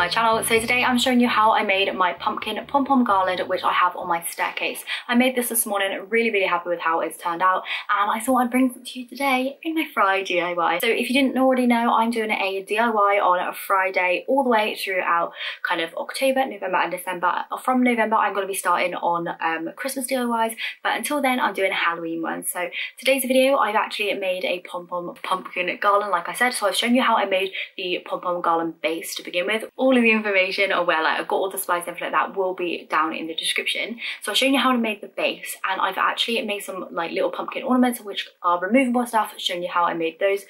my channel. So today I'm showing you how I made my pumpkin pom-pom garland, which I have on my staircase. I made this morning, really happy with how it's turned out, and I thought I'd bring it to you today in my Friday DIY. So if you didn't already know, I'm doing a DIY on a Friday all the way throughout kind of October, November and December. From November I'm going to be starting on Christmas DIYs, but until then I'm doing Halloween ones. So today's video I've actually made a pom-pom pumpkin garland, like I said. So I've shown you how I made the pom-pom garland base to begin with. All of the information of where like I got all the supplies and like that will be down in the description. So I've shown you how I made the base, and I've actually made some like little pumpkin ornaments which are removable stuff, showing you how I made those,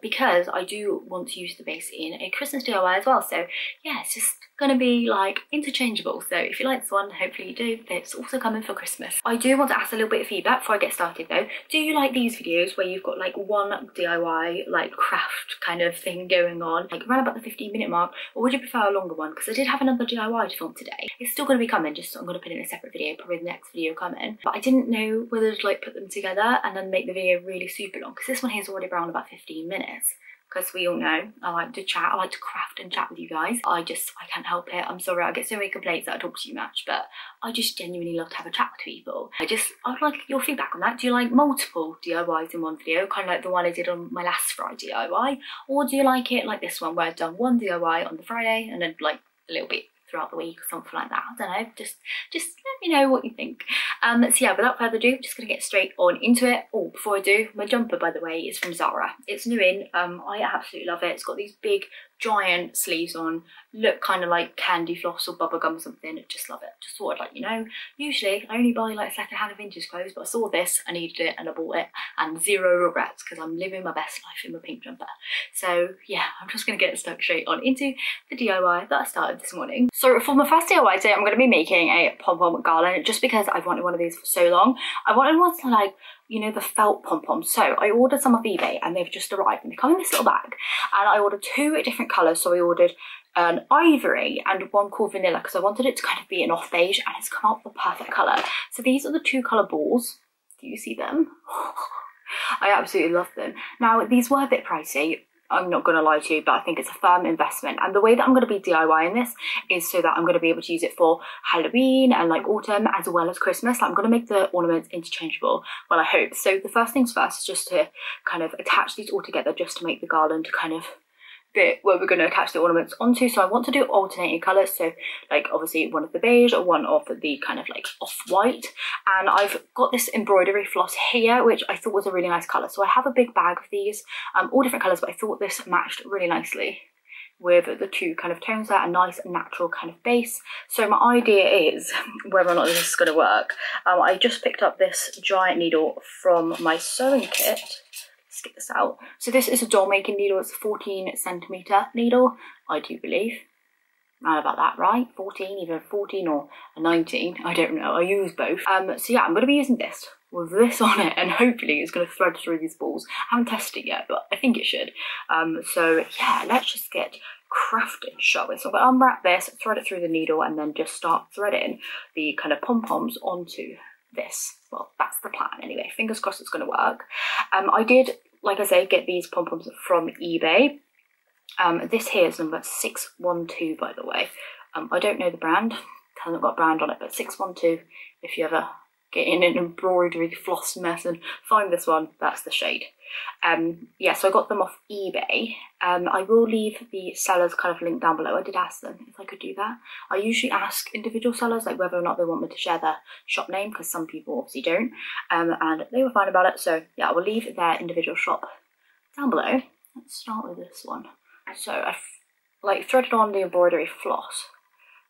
because I do want to use the base in a Christmas DIY as well. So yeah, it's just gonna be like interchangeable. So if you like this one, hopefully you do, it's also coming for Christmas. I do want to ask a little bit of feedback before I get started though. Do you like these videos where you've got like one DIY like craft kind of thing going on, like around about the 15-minute mark, or would you prefer a longer one? Because I did have another DIY to film today. It's still gonna be coming, just I'm gonna put in a separate video, probably the next video coming. But I didn't know whether to like put them together and then make the video really super long, because this one here is already around about 15 minutes. Because we all know I like to chat, I like to craft and chat with you guys. I can't help it. I'm sorry, I get so many complaints that I talk too much, but I just genuinely love to have a chat with people. I'd like your feedback on that. Do you like multiple DIYs in one video, kind of like the one I did on my last Friday DIY? Or do you like it like this one, where I've done one DIY on the Friday and then like a little bit throughout the week or something like that? I don't know, just let me know what you think. So yeah, without further ado, I'm just gonna get straight on into it. Oh, before I do, my jumper by the way is from Zara. It's new in, I absolutely love it. It's got these big giant sleeves on, look kind of like candy floss or bubblegum or something. I just love it. Just thought I'd let you know. Usually I only buy like secondhand vintage clothes, but I saw this, I needed it and I bought it, and zero regrets, because I'm living my best life in my pink jumper. So yeah, I'm just gonna get stuck straight on into the DIY that I started this morning. So for my first DIY today, I'm gonna be making a pom-pom garland, just because I've wanted one of these for so long. I wanted one to like, you know, the felt pom-poms. So I ordered some off eBay and they've just arrived, and they come in this little bag, and I ordered two different colours. So I ordered an ivory and one called vanilla, because I wanted it to kind of be an off beige, and it's come out the perfect colour. So these are the two colour balls. Do you see them? I absolutely love them. Now these were a bit pricey, I'm not going to lie to you, but I think it's a firm investment. And the way that I'm going to be DIYing this is so that I'm going to be able to use it for Halloween and like autumn, as well as Christmas. Like, I'm going to make the ornaments interchangeable, well I hope. So the first things first is just to kind of attach these all together, just to make the garland kind of bit where we're going to attach the ornaments onto. So I want to do alternating colours, so like obviously one of the beige or one of the kind of like off-white. And I've got this embroidery floss here, which I thought was a really nice colour. So I have a big bag of these, all different colours, but I thought this matched really nicely with the two kind of tones there, a nice natural kind of base. So my idea is, whether or not this is going to work, I just picked up this giant needle from my sewing kit. Get this out. So this is a doll making needle. It's a 14-centimeter needle, I do believe. Round about that, right? 14, either 14 or a 19, I don't know, I use both. So yeah, I'm going to be using this with this on it, and hopefully it's going to thread through these balls. I haven't tested it yet, but I think it should. So yeah, let's just get crafted, shall we? So I'm going to unwrap this, thread it through the needle, and then just start threading the kind of pom-poms onto this. Well, that's the plan anyway. Fingers crossed it's going to work. I did, like I say, get these pom-poms from eBay. This here is number 612, by the way. I don't know the brand, it hasn't got a brand on it, but 612, if you ever get in an embroidery floss mess and find this one, that's the shade. Yeah, so I got them off eBay. I will leave the seller's kind of link down below. I did ask them if I could do that. I usually ask individual sellers like whether or not they want me to share their shop name, because some people obviously don't, and they were fine about it. So yeah, I will leave their individual shop down below. Let's start with this one. So I've like threaded on the embroidery floss,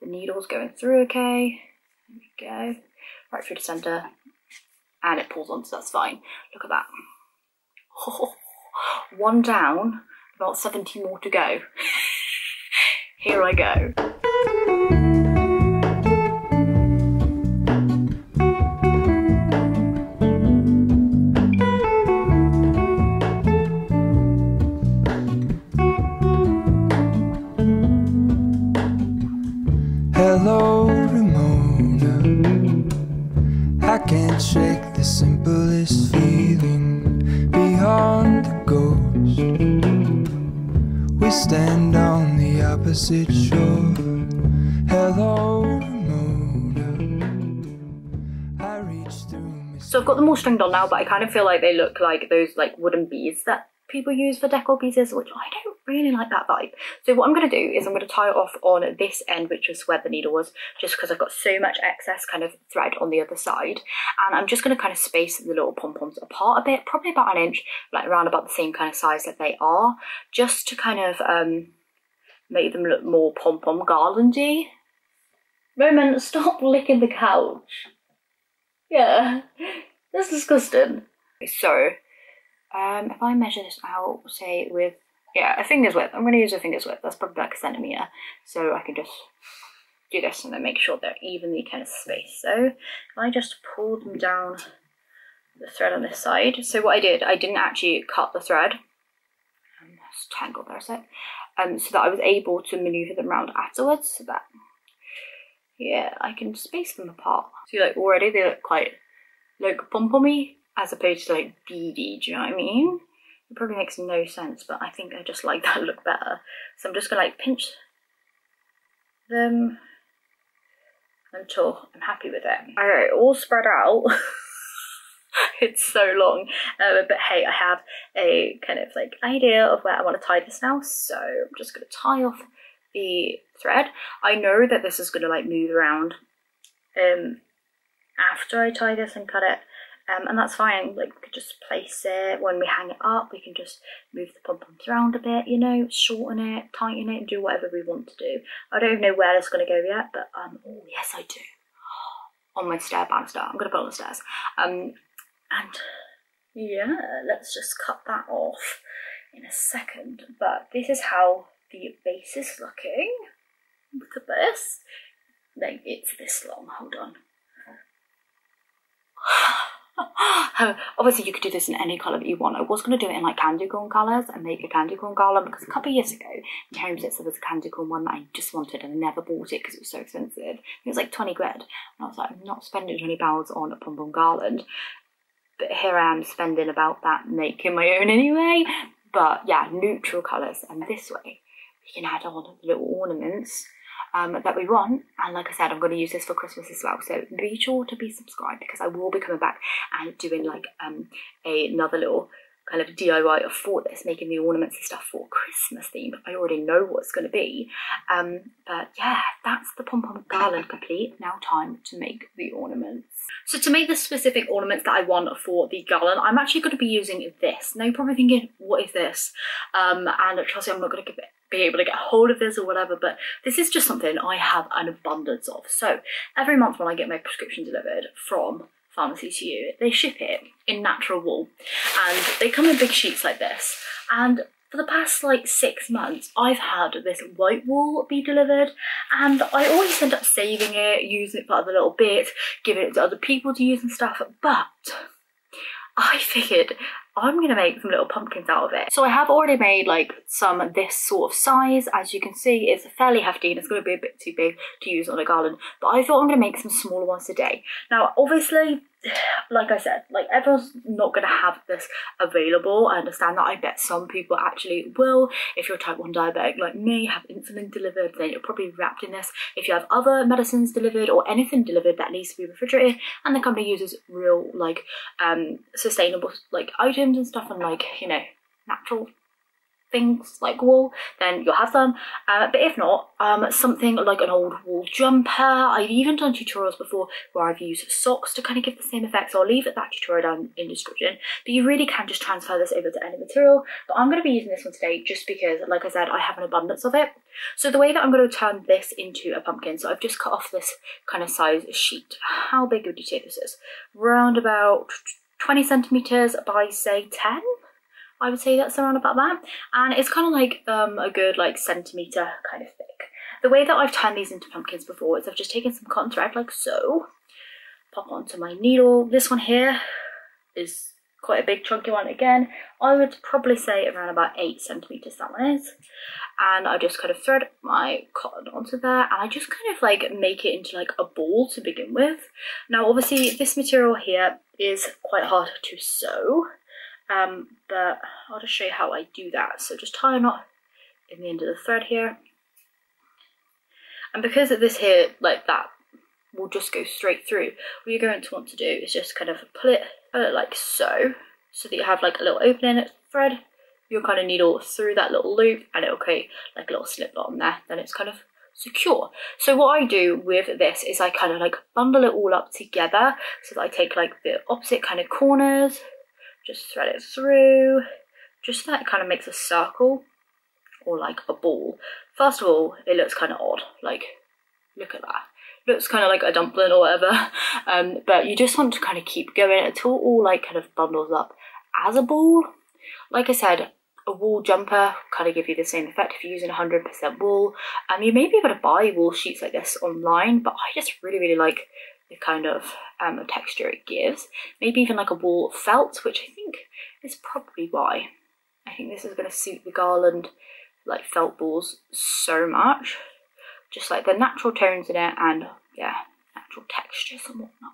the needle's going through, okay, there we go, right through the center, and it pulls on, so that's fine. Look at that. Oh, one down, about 70 more to go. Here I go. Hello, Ramona. I can't shake the simplest feeling. Beyond the ghost, we stand on the opposite shore. Hello, Mona. I reach through. So I've got them all stringed on now, but I kind of feel like they look like those like wooden beads that people use for decor pieces, which I don't really like that vibe. So what I'm going to do is I'm going to tie it off on this end, which is where the needle was, just because I've got so much excess kind of thread on the other side. And I'm just going to kind of space the little pom-poms apart a bit, probably about an inch, like around about the same kind of size that they are, just to kind of make them look more pom-pom garlandy. Roman, stop licking the couch. Yeah, that's disgusting. So if I measure this out, say with, yeah, a finger's width. I'm going to use a finger's width. That's probably like a centimetre. So I can just do this and then make sure they're evenly kind of spaced. So if I just pull them down the thread on this side. So what I did, I didn't actually cut the thread. It's tangled there a sec. So that I was able to manoeuvre them around afterwards. So that, yeah, I can space them apart. So like already they look quite like pom-pom-y, as opposed to like beady, do you know what I mean? It probably makes no sense, but I think I just like that look better. So I'm just gonna like pinch them until I'm happy with it. All right, all spread out. It's so long, but hey, I have a kind of like idea of where I want to tie this now, so I'm just gonna tie off the thread. I know that this is gonna like move around after I tie this and cut it. And that's fine, like we could just place it, when we hang it up we can just move the pom-poms around a bit, you know, shorten it, tighten it, and do whatever we want to do. I don't even know where it's going to go yet, but oh yes I do, on my stair banister. I'm going to put it on the stairs, and yeah, let's just cut that off in a second. But this is how the base is looking. Look at this, like it's this long, hold on. Obviously you could do this in any colour that you want. I was going to do it in like candy corn colours and make a candy corn garland, because a couple of years ago in Homesets there was a candy corn one that I just wanted and I never bought it because it was so expensive. It was like 20 quid and I was like, I'm not spending £20 on a pom pom garland, but here I am spending about that making my own anyway. But yeah, neutral colours, and this way we can add on little ornaments that we want. And like I said, I'm going to use this for Christmas as well, so be sure to be subscribed, because I will be coming back and doing like another little kind of DIY for this, making the ornaments and stuff for Christmas theme. I already know what it's going to be, but yeah, that's the pom-pom garland complete. Now time to make the ornaments. So to make the specific ornaments that I want for the garland, I'm actually going to be using this. Now you're probably thinking, what is this? And trust me, I'm not going to be able to get a hold of this or whatever, but this is just something I have an abundance of. So every month when I get my prescription delivered from Pharmacy 2 u, they ship it in natural wool and they come in big sheets like this. And for the past like 6 months I've had this white wool be delivered, and I always end up saving it, using it for other little bits, giving it to other people to use and stuff. But I figured I'm going to make some little pumpkins out of it. So I have already made like some this sort of size. As you can see, it's fairly hefty and it's going to be a bit too big to use on a garland, but I thought I'm going to make some smaller ones today. Now obviously, like I said, like everyone's not going to have this available. I understand that. I bet some people actually will. If you're a type 1 diabetic like me, have insulin delivered, then you're probably wrapped in this. If you have other medicines delivered or anything delivered that needs to be refrigerated, and the company uses real like sustainable like items and stuff, and like, you know, natural things like wool, then you'll have them. But if not, something like an old wool jumper. I've even done tutorials before where I've used socks to kind of give the same effect, so I'll leave that tutorial down in the description. But you really can just transfer this over to any material, but I'm going to be using this one today just because, like I said, I have an abundance of it. So the way that I'm going to turn this into a pumpkin, so I've just cut off this kind of size sheet. How big would you say this is? Round about 20 centimetres by say 10? I would say that's around about that, and it's kind of like a good like centimetre kind of thick. The way that I've turned these into pumpkins before is I've just taken some cotton thread like so, pop onto my needle. This one here is quite a big chunky one again. I would probably say around about 8 centimetres that one is, and I just kind of thread my cotton onto there, and I just kind of like make it into like a ball to begin with. Now obviously this material here is quite hard to sew, but I'll just show you how I do that. So just tie a knot in the end of the thread here, And because of this here, like that will just go straight through, what you're going to want to do is just kind of pull it like so, so that you have like a little opening thread. You'll kind of needle through that little loop and it'll create like a little slip knot on there, then it's kind of secure. So what I do with this is I kind of like bundle it all up together, so that I take like the opposite kind of corners, just thread it through, just so that it kind of makes a circle or like a ball. First of all, it looks kind of odd, like look at that. Looks kind of like a dumpling or whatever, but you just want to kind of keep going until it all like kind of bundles up as a ball. Like I said, a wool jumper kind of give you the same effect if you're using 100% wool. You may be able to buy wool sheets like this online, but I just really like the kind of texture it gives. Maybe even like a wool felt, which I think is probably why. I think this is going to suit the garland like felt balls so much. Just like the natural tones in it and yeah, natural textures and whatnot.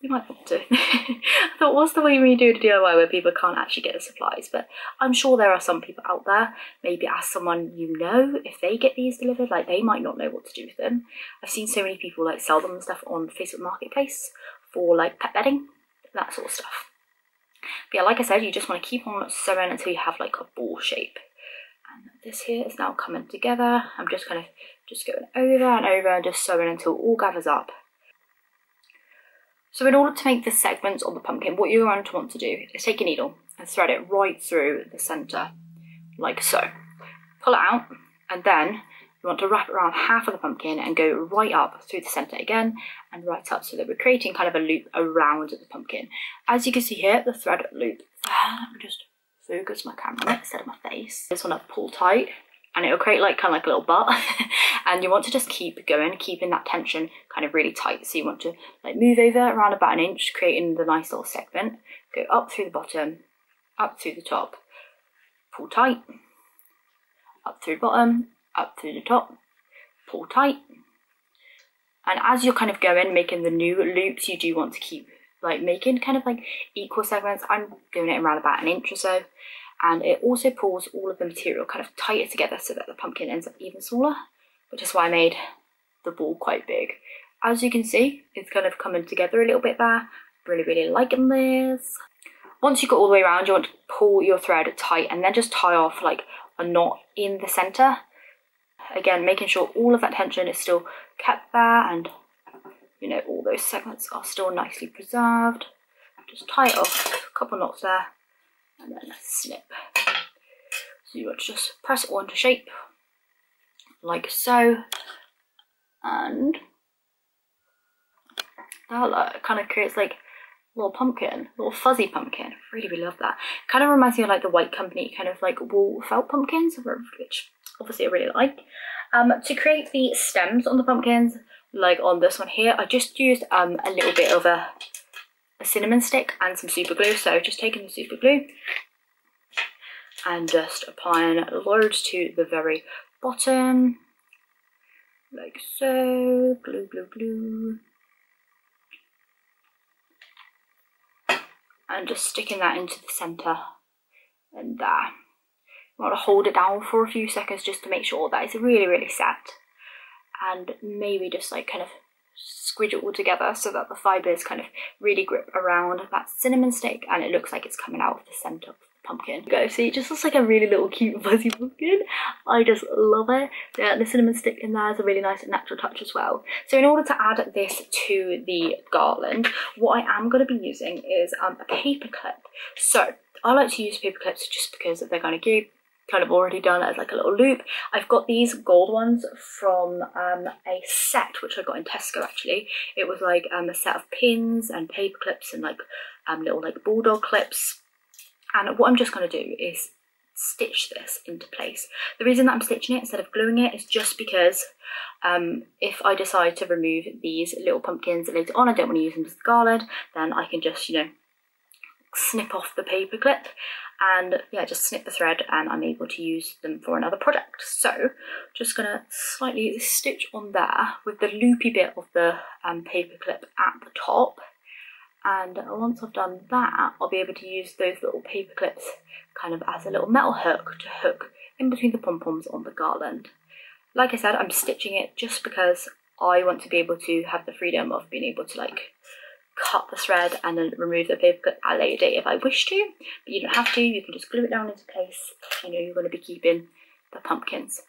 You might want to. I thought, what's the way we do a DIY where people can't actually get the supplies? But I'm sure there are some people out there. Maybe ask someone you know if they get these delivered. Like, they might not know what to do with them. I've seen so many people like sell them and stuff on Facebook Marketplace for like pet bedding, that sort of stuff. But yeah, like I said, you just want to keep on sewing until you have like a ball shape. And this here is now coming together. I'm just kind of just going over and over and just sewing until it all gathers up. So in order to make the segments on the pumpkin, what you're going to want to do is take a needle and thread it right through the centre, like so. Pull it out, and then you want to wrap it around half of the pumpkin and go right up through the centre again and right up, so that we're creating kind of a loop around the pumpkin. As you can see here, the thread loop, I'm just focus my camera instead of my face. Just want to pull tight and it'll create like kind of like a little butt. And you want to just keep going, keeping that tension kind of really tight. So you want to like move over around about an inch, creating the nice little segment. Go up through the bottom, up through the top, pull tight, up through the bottom, up through the top, pull tight. And as you're kind of going, making the new loops, you do want to keep like making kind of like equal segments. I'm doing it around about an inch or so. And it also pulls all of the material kind of tighter together so that the pumpkin ends up even smaller, which is why I made the ball quite big. As you can see, it's kind of coming together a little bit there. Really liking this. Once you've got all the way around, you want to pull your thread tight and then just tie off like a knot in the center. Again, making sure all of that tension is still kept there and, you know, all those segments are still nicely preserved. Just tie it off, a couple knots there, and then snip. So you want to just press it all into shape, like so, and that kind of creates like a little pumpkin, a little fuzzy pumpkin. Really love that. Kind of reminds me of like the White Company kind of like wool felt pumpkins, which obviously I really like. To create the stems on the pumpkins, like on this one here, I just used a little bit of a cinnamon stick and some super glue. So just taking the super glue and just applying loads to the very bottom, like so. Glue and just sticking that into the center and there. You want to hold it down for a few seconds just to make sure that it's really set, and maybe just like kind of squidge it all together so that the fibers kind of really grip around that cinnamon stick and it looks like it's coming out of the center of the pumpkin. Go see, it just looks like a really little cute fuzzy pumpkin. I just love it. Yeah, the cinnamon stick in there is a really nice natural touch as well. So in order to add this to the garland, what I am going to be using is a paper clip. So I like to use paper clips just because they're kind of cute, kind of already done as like a little loop. I've got these gold ones from a set which I got in Tesco actually. It was like a set of pins and paper clips and like little like bulldog clips, and what I'm just going to do is stitch this into place. The reason that I'm stitching it instead of gluing it is just because if I decide to remove these little pumpkins later on, I don't want to use them as a garland, then I can just, you know, snip off the paper clip and yeah, just snip the thread and I'm able to use them for another product. So just gonna slightly stitch on there with the loopy bit of the paper clip at the top, and once I've done that, I'll be able to use those little paper clips kind of as a little metal hook to hook in between the pom-poms on the garland. Like I said, I'm stitching it just because I want to be able to have the freedom of being able to like cut the thread and then remove the paper at a later date if I wish to, but you don't have to. You can just glue it down into place. You know you're going to be keeping the pumpkins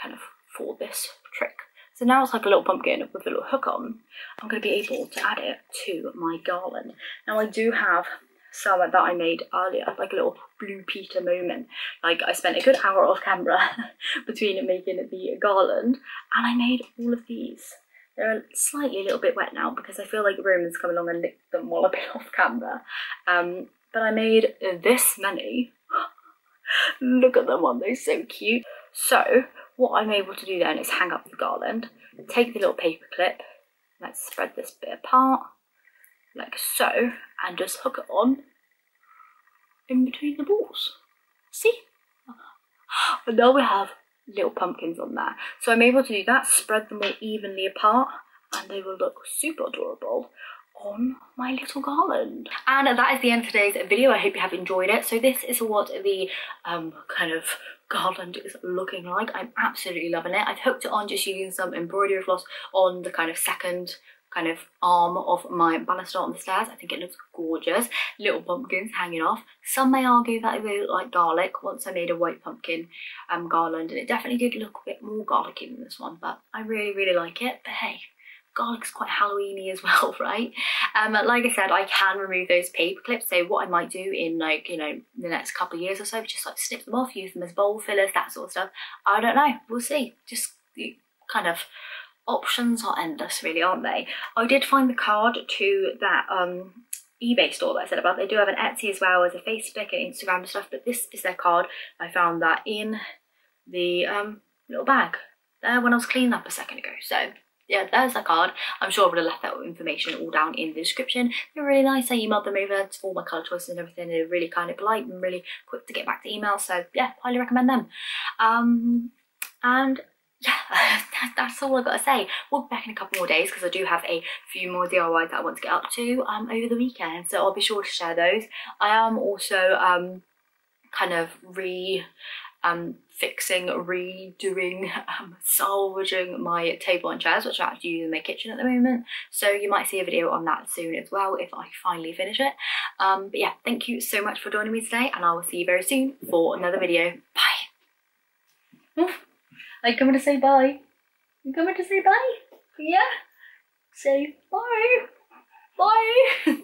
kind of for this trick. So now it's like a little pumpkin with a little hook on. I'm going to be able to add it to my garland. Now I do have some that I made earlier, like a little Blue Peter moment. Like I spent a good hour off camera between making the garland, and I made all of these. They're slightly a little bit wet now because I feel like Roman's come along and licked them while I've been off camera. But I made this many. Look at them on, they're so cute. So what I'm able to do then is hang up the garland, take the little paper clip, let's spread this bit apart, like so, and just hook it on in between the balls. See? And now we have little pumpkins on there. So I'm able to do that, spread them all evenly apart, and they will look super adorable on my little garland. And that is the end of today's video. I hope you have enjoyed it. So this is what the kind of garland is looking like. I'm absolutely loving it. I've hooked it on just using some embroidery floss on the kind of second kind of arm of my baluster on the stairs. I think it looks gorgeous. Little pumpkins hanging off. Some may argue that they look like garlic. Once I made a white pumpkin garland, and it definitely did look a bit more garlicky than this one, but I really, really like it. But hey, garlic's quite Halloween-y as well, right? Like I said, I can remove those paper clips. So what I might do in like, you know, the next couple of years or so, just like snip them off, use them as bowl fillers, that sort of stuff. I don't know, we'll see. Just kind of options are endless, really, aren't they? I did find the card to that eBay store that I said about. They do have an Etsy as well as a Facebook and Instagram and stuff, but this is their card. I found that in the little bag there when I was cleaning up a second ago. So yeah, there's the card. I'm sure I would have left that information all down in the description. They're really nice. I emailed them over to all my colour choices and everything. They're really kind of polite and really quick to get back to email. So yeah, highly recommend them. And yeah, that's all I've got to say. We'll be back in a couple more days because I do have a few more DIYs that I want to get up to over the weekend. So I'll be sure to share those. I am also kind of redoing, salvaging my table and chairs, which I actually use in my kitchen at the moment. So you might see a video on that soon as well if I finally finish it. But yeah, thank you so much for joining me today, and I will see you very soon for another video. Bye. Oof. Are you coming to say bye? You coming to say bye? Yeah? Say bye. Bye.